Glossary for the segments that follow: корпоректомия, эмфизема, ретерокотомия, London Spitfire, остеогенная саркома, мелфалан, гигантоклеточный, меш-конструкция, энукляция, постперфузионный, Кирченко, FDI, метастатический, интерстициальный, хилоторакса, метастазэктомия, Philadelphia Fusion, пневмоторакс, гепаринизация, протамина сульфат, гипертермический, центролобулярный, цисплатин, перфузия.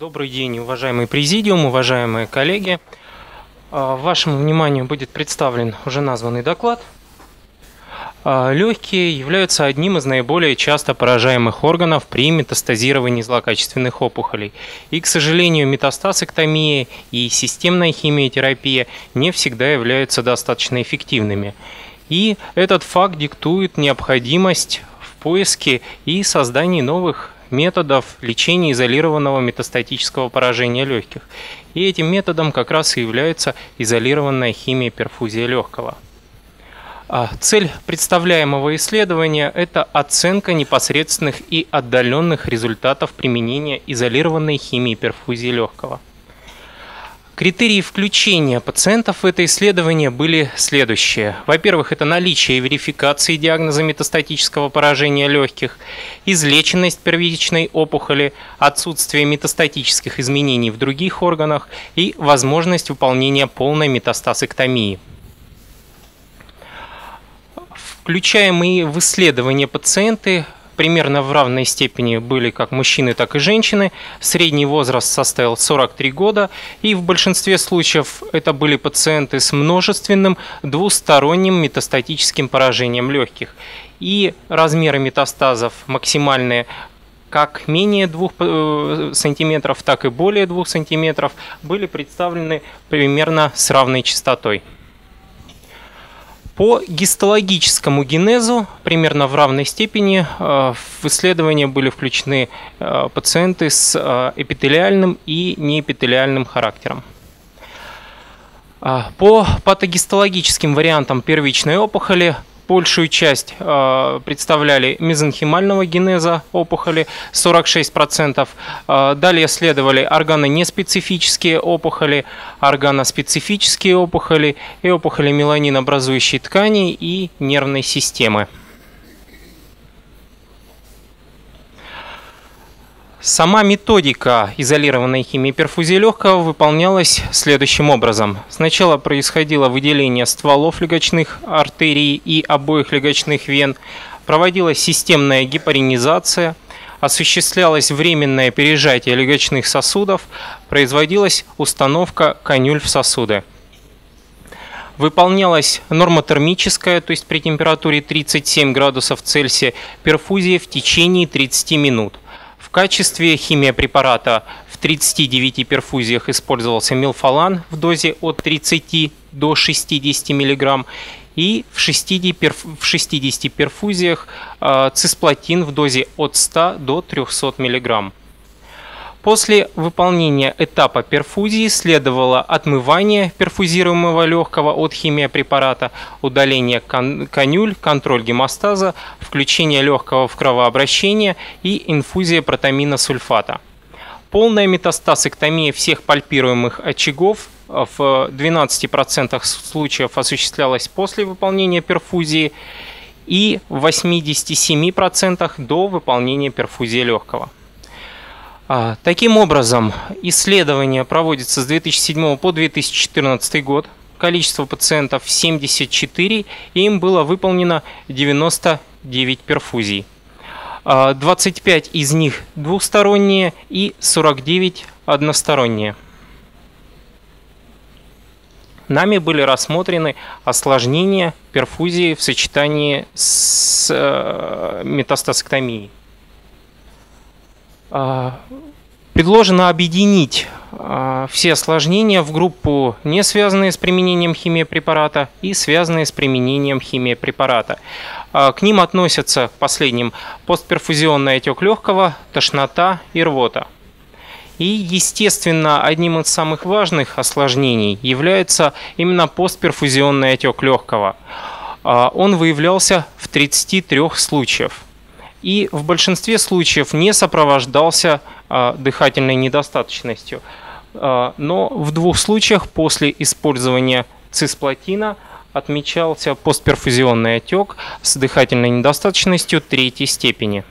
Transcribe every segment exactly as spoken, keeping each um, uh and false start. Добрый день, уважаемый президиум, уважаемые коллеги. Вашему вниманию будет представлен уже названный доклад. Легкие являются одним из наиболее часто поражаемых органов при метастазировании злокачественных опухолей. И, к сожалению, метастазэктомия и системная химиотерапия не всегда являются достаточно эффективными. И этот факт диктует необходимость в поиске и создании новых методов лечения изолированного метастатического поражения легких. И этим методом как раз и является изолированная химиоперфузия легкого. Цель представляемого исследования – это оценка непосредственных и отдаленных результатов применения изолированной химиоперфузии легкого. Критерии включения пациентов в это исследование были следующие. Во-первых, это наличие и верификации диагноза метастатического поражения легких, излеченность первичной опухоли, отсутствие метастатических изменений в других органах и возможность выполнения полной метастазэктомии. Включаемые в исследование пациенты примерно в равной степени были как мужчины, так и женщины. Средний возраст составил сорок три года, и в большинстве случаев это были пациенты с множественным двусторонним метастатическим поражением легких. И размеры метастазов максимальные как менее двух сантиметров, так и более двух сантиметров были представлены примерно с равной частотой. По гистологическому генезу примерно в равной степени в исследование были включены пациенты с эпителиальным и неэпителиальным характером. По патогистологическим вариантам первичной опухоли большую часть представляли мезонхимального генеза опухоли, сорок шесть процентов. Далее следовали органонеспецифические опухоли, органоспецифические опухоли и опухоли меланин-образующей ткани и нервной системы. Сама методика изолированной химиоперфузии легкого выполнялась следующим образом. Сначала происходило выделение стволов легочных артерий и обоих легочных вен, проводилась системная гепаринизация, осуществлялось временное пережатие легочных сосудов, производилась установка канюль в сосуды. Выполнялась нормотермическая, то есть при температуре тридцать семь градусов Цельсия, перфузия в течение тридцати минут. В качестве химиопрепарата в тридцати девяти перфузиях использовался мелфалан в дозе от тридцати до шестидесяти миллиграмм и в шестидесяти перфузиях цисплатин в дозе от ста до трехсот миллиграмм. После выполнения этапа перфузии следовало отмывание перфузируемого легкого от химиопрепарата, удаление канюль, контроль гемостаза, включение легкого в кровообращение и инфузия протамина сульфата. Полная метастазэктомия всех пальпируемых очагов в двенадцати процентах случаев осуществлялась после выполнения перфузии и в восьмидесяти семи процентах до выполнения перфузии легкого. Таким образом, исследование проводится с две тысячи седьмого по две тысячи четырнадцатый год. Количество пациентов семьдесят четыре, и им было выполнено девяносто девять перфузий. двадцать пять из них двухсторонние и сорок девять односторонние. Нами были рассмотрены осложнения перфузии в сочетании с метастазэктомией. Предложено объединить все осложнения в группу, не связанные с применением химиопрепарата, и связанные с применением химиопрепарата. К ним относятся, к последним, постперфузионный отек легкого, тошнота и рвота. И, естественно, одним из самых важных осложнений является именно постперфузионный отек легкого. Он выявлялся в тридцати трёх случаях. И в большинстве случаев не сопровождался а, дыхательной недостаточностью. А, но в двух случаях после использования цисплатина отмечался постперфузионный отек с дыхательной недостаточностью третьей степени.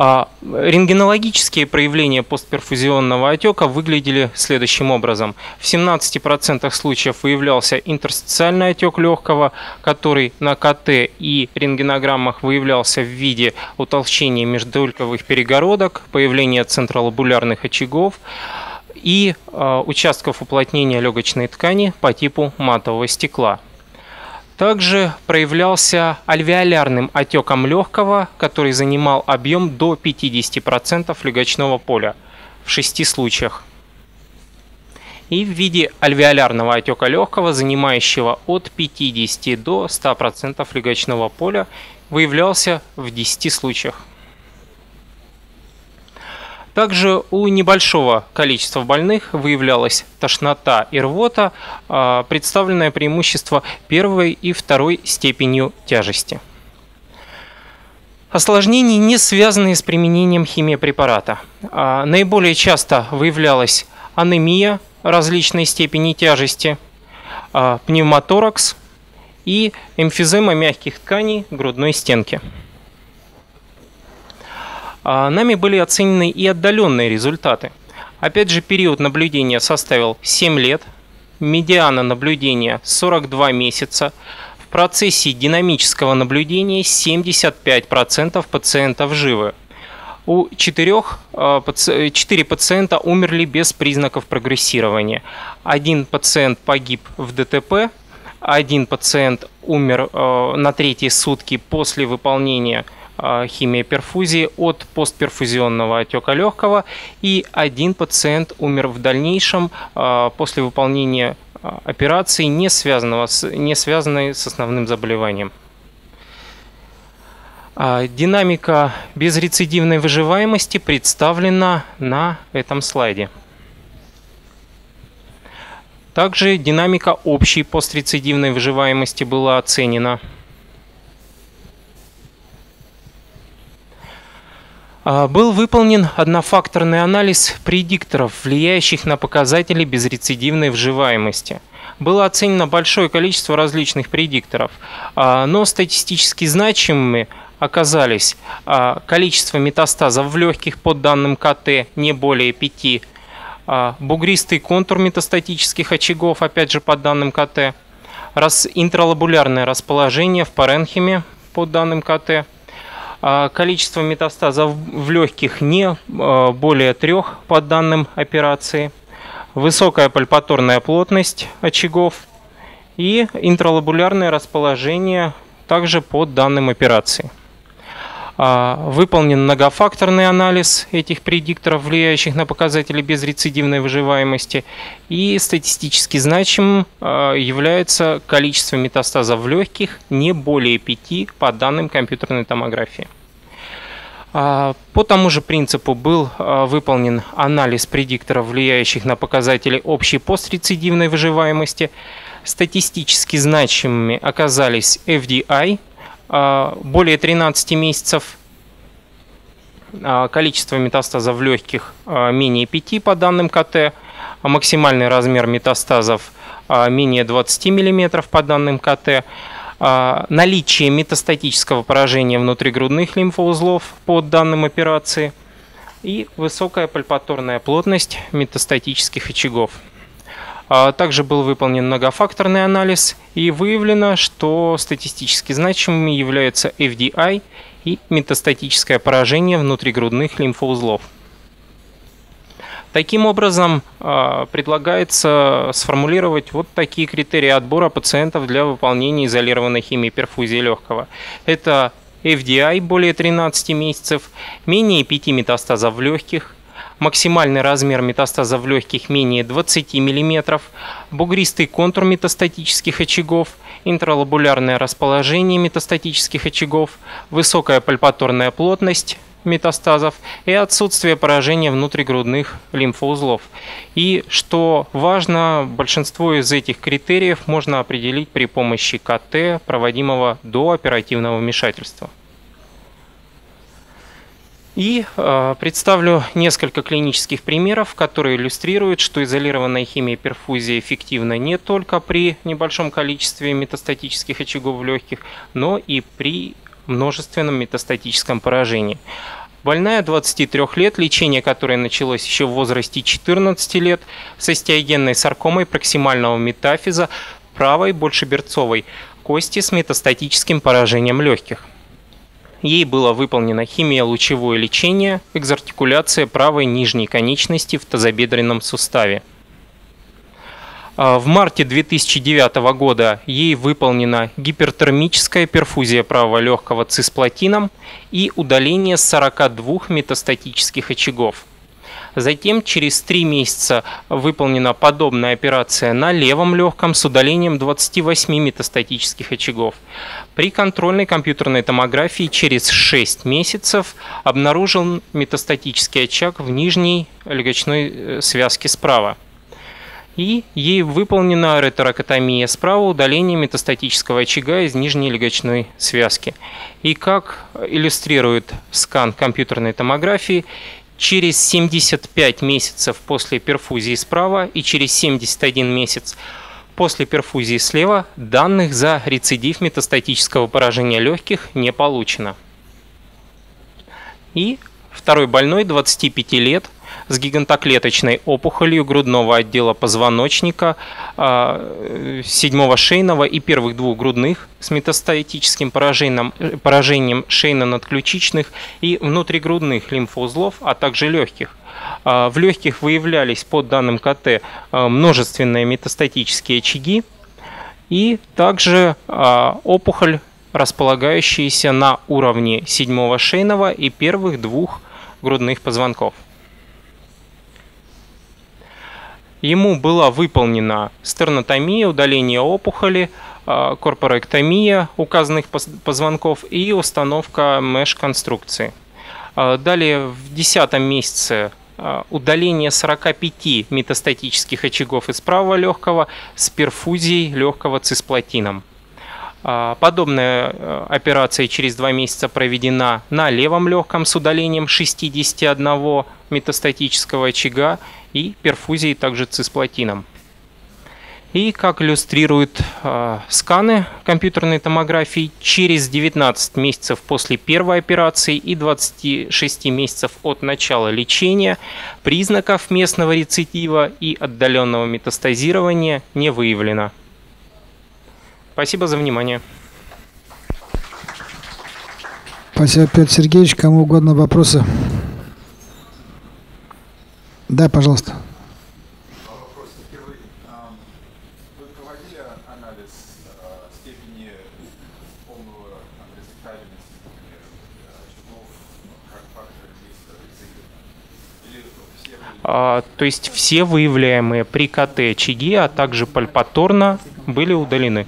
Рентгенологические проявления постперфузионного отека выглядели следующим образом. В семнадцати процентах случаев выявлялся интерстициальный отек легкого, который на ка тэ и рентгенограммах выявлялся в виде утолщения междоуликовых перегородок, появления центролобулярных очагов и э, участков уплотнения легочной ткани по типу матового стекла. Также проявлялся альвеолярным отеком легкого, который занимал объем до пятидесяти процентов легочного поля в шести случаях. И в виде альвеолярного отека легкого, занимающего от пятидесяти до ста процентов легочного поля, выявлялся в десяти случаях. Также у небольшого количества больных выявлялась тошнота и рвота, представленное преимущество первой и второй степенью тяжести. Осложнения, не связанные с применением химиопрепарата. Наиболее часто выявлялась анемия различной степени тяжести, пневмоторакс и эмфизема мягких тканей грудной стенки. Нами были оценены и отдаленные результаты. Опять же, период наблюдения составил семь лет, медиана наблюдения сорок два месяца, в процессе динамического наблюдения семьдесят пять процентов пациентов живы. У четырёх, четыре пациента умерли без признаков прогрессирования. Один пациент погиб в дэ тэ пэ, один пациент умер на третьи сутки после выполнения химиоперфузии от постперфузионного отека легкого, и один пациент умер в дальнейшем после выполнения операции, не, связанного с, не связанной с основным заболеванием. Динамика безрецидивной выживаемости представлена на этом слайде. Также динамика общей пострецидивной выживаемости была оценена. Был выполнен однофакторный анализ предикторов, влияющих на показатели безрецидивной выживаемости. Было оценено большое количество различных предикторов, но статистически значимыми оказались количество метастазов в легких по данным ка тэ не более пяти, бугристый контур метастатических очагов, опять же по данным ка тэ, интралобулярное расположение в паренхиме по данным ка тэ, количество метастазов в легких не более трех по данным операции, высокая пальпаторная плотность очагов и интралобулярное расположение также по данным операции. Выполнен многофакторный анализ этих предикторов, влияющих на показатели безрецидивной выживаемости, и статистически значимым является количество метастазов в легких не более пяти по данным компьютерной томографии. По тому же принципу был выполнен анализ предикторов, влияющих на показатели общей пострецидивной выживаемости. Статистически значимыми оказались эф ди ай, более тринадцати месяцев, количество метастазов в легких менее пяти по данным ка тэ, максимальный размер метастазов менее двадцати миллиметров по данным ка тэ, наличие метастатического поражения внутригрудных лимфоузлов по данным операции и высокая пальпаторная плотность метастатических очагов. Также был выполнен многофакторный анализ, и выявлено, что статистически значимыми являются эф ди ай и метастатическое поражение внутригрудных лимфоузлов. Таким образом, предлагается сформулировать вот такие критерии отбора пациентов для выполнения изолированной химиоперфузии легкого. Это эф ди ай более тринадцати месяцев, менее пяти метастазов в легких, максимальный размер метастаза в легких менее двадцати миллиметров, бугристый контур метастатических очагов, интралобулярное расположение метастатических очагов, высокая пальпаторная плотность метастазов и отсутствие поражения внутригрудных лимфоузлов. И, что важно, большинство из этих критериев можно определить при помощи ка тэ, проводимого до оперативного вмешательства. И э, представлю несколько клинических примеров, которые иллюстрируют, что изолированная химиоперфузия эффективна не только при небольшом количестве метастатических очагов в легких, но и при множественном метастатическом поражении. Больная двадцати трёх лет, лечение которой началось еще в возрасте четырнадцати лет, с остеогенной саркомой проксимального метафиза правой большеберцовой кости с метастатическим поражением легких. Ей было выполнено химиолучевое лечение, экзартикуляция правой нижней конечности в тазобедренном суставе. В марте две тысячи девятого года ей выполнена гипертермическая перфузия правого легкого цисплатином и удаление сорока двух метастатических очагов. Затем через три месяца выполнена подобная операция на левом легком с удалением двадцати восьми метастатических очагов. При контрольной компьютерной томографии через шесть месяцев обнаружен метастатический очаг в нижней легочной связке справа. И ей выполнена ретерокотомия справа, удаление метастатического очага из нижней легочной связки. И как иллюстрирует скан компьютерной томографии, через семьдесят пять месяцев после перфузии справа и через семьдесят один месяц после перфузии слева данных за рецидив метастатического поражения легких не получено. И второй больной, двадцати пяти лет, с гигантоклеточной опухолью грудного отдела позвоночника, седьмого шейного и первых двух грудных с метастатическим поражением, поражением шейно-надключичных и внутригрудных лимфоузлов, а также легких. В легких выявлялись по данным КТ множественные метастатические очаги и также опухоль, располагающаяся на уровне седьмого шейного и первых двух грудных позвонков. Ему была выполнена стернотомия, удаление опухоли, корпоректомия указанных позвонков и установка меш-конструкции. Далее в десятом месяце удаление сорока пяти метастатических очагов из правого легкого с перфузией легкого цисплатином. Подобная операция через два месяца проведена на левом легком с удалением шестидесяти одного метастатического очага и перфузией также цисплатином. И как иллюстрируют э, сканы компьютерной томографии, через девятнадцать месяцев после первой операции и двадцати шести месяцев от начала лечения признаков местного рецидива и отдаленного метастазирования не выявлено. Спасибо за внимание. Спасибо, Петр Сергеевич. Кому угодно вопросы? Да, пожалуйста. Вопрос первый. Вы проводили анализ степени полного результативности очагов как фактора риска? То есть все выявляемые при КТ очаги, а также пальпаторно, были удалены.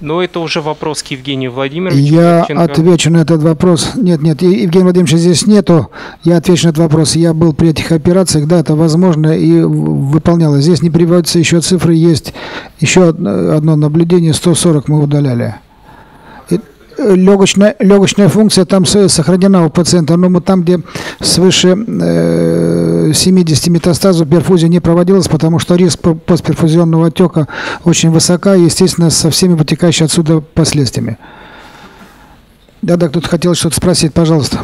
Но это уже вопрос к Евгению Владимировичу. Я Кирченко. Отвечу на этот вопрос. Нет, нет, Евгения Владимировича здесь нету. Я отвечу на этот вопрос. Я был при этих операциях, да, это возможно, и выполнялось. Здесь не приводятся еще цифры, есть еще одно наблюдение, сто сорок мы удаляли. Легочная, легочная функция там сохранена у пациента, но мы там, где свыше семидесяти метастазов, перфузия не проводилась, потому что риск постперфузионного отека очень высока, естественно, со всеми вытекающими отсюда последствиями. Да-да, кто-то хотел что-то спросить, пожалуйста.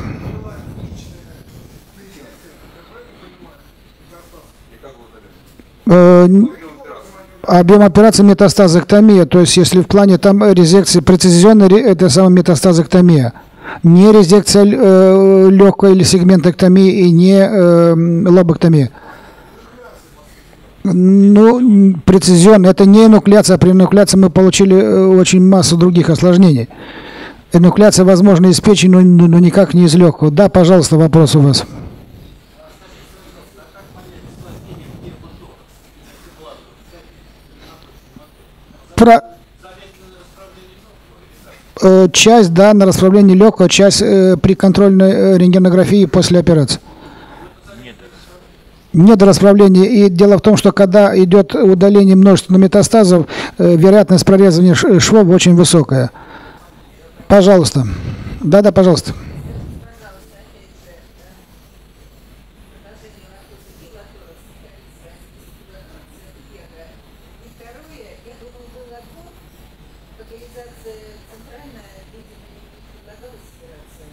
Объем операции метастазэктомия, то есть если в плане там резекции прецизионной, это самая метастазэктомия, не резекция э, легкой или сегментэктомии и не э, лобэктомия. Ну, прецизионная, это не энукляция, а при энукляции мы получили очень массу других осложнений. Энукляция возможно из печени, но, но никак не из легкого. Да, пожалуйста, вопрос у вас. Про... Часть, да, на расправление легкого, часть э, при контрольной рентгенографии после операции. Недорасправление. И дело в том, что когда идет удаление множества метастазов, э, вероятность прорезания швов очень высокая. Пожалуйста. Да, да, пожалуйста. Локализация центральная, видимо, не предлагалась операция.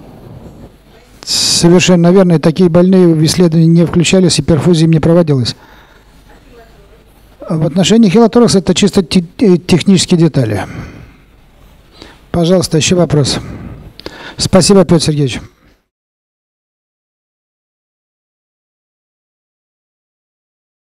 Потому что центральная совершенно верно. И такие больные в исследовании не включались, и перфузиям не проводилась. А в отношении хилоторакса это чисто те технические детали. Пожалуйста, еще вопрос. Спасибо, Петр Сергеевич.